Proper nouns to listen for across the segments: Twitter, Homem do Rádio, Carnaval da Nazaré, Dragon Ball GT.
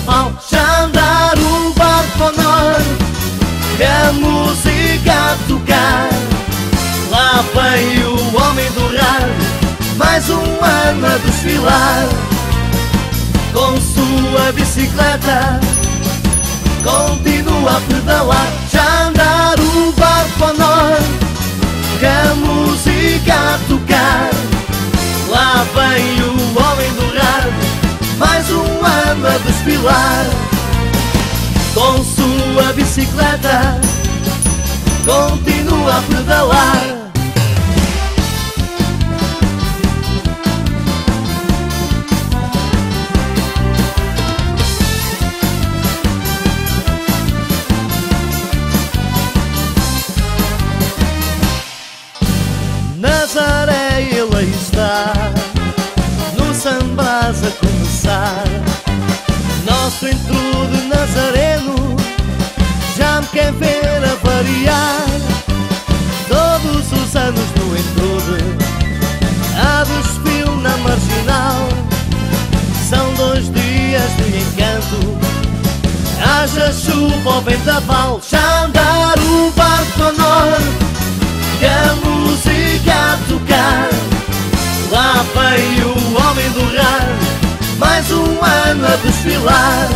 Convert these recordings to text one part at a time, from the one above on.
carnaval, Xandaruba Conor, e a música tocar. Lá vem o homem do rádio, mais um ano a desfilar, com sua bicicleta continua a pedalar. Xandaruba Conor, que a música tocar. Lá vem o homem do rádio, mais um ano a desfilar, com sua bicicleta continua a pedalar. Nazaré, ela está no sambás a começar. Nosso entrô de Nazareno já me quer ver a variar. Todos os anos no entrô há desfile na marginal. São 2 dias de encanto, haja chuva ou vendaval. Xandaruba Conor, que a música a tocar. Lá vem o homem do rádio, mais um ano a desfilar,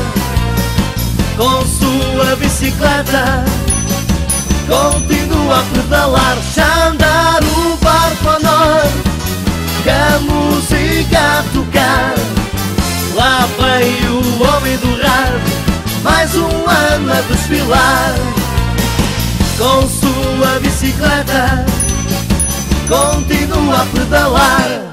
com sua bicicleta continua a pedalar. Xandaruba Conor, que a música a tocar. Lá vem o homem do rádio, mais um ano a desfilar, com sua bicicleta continua a pedalar.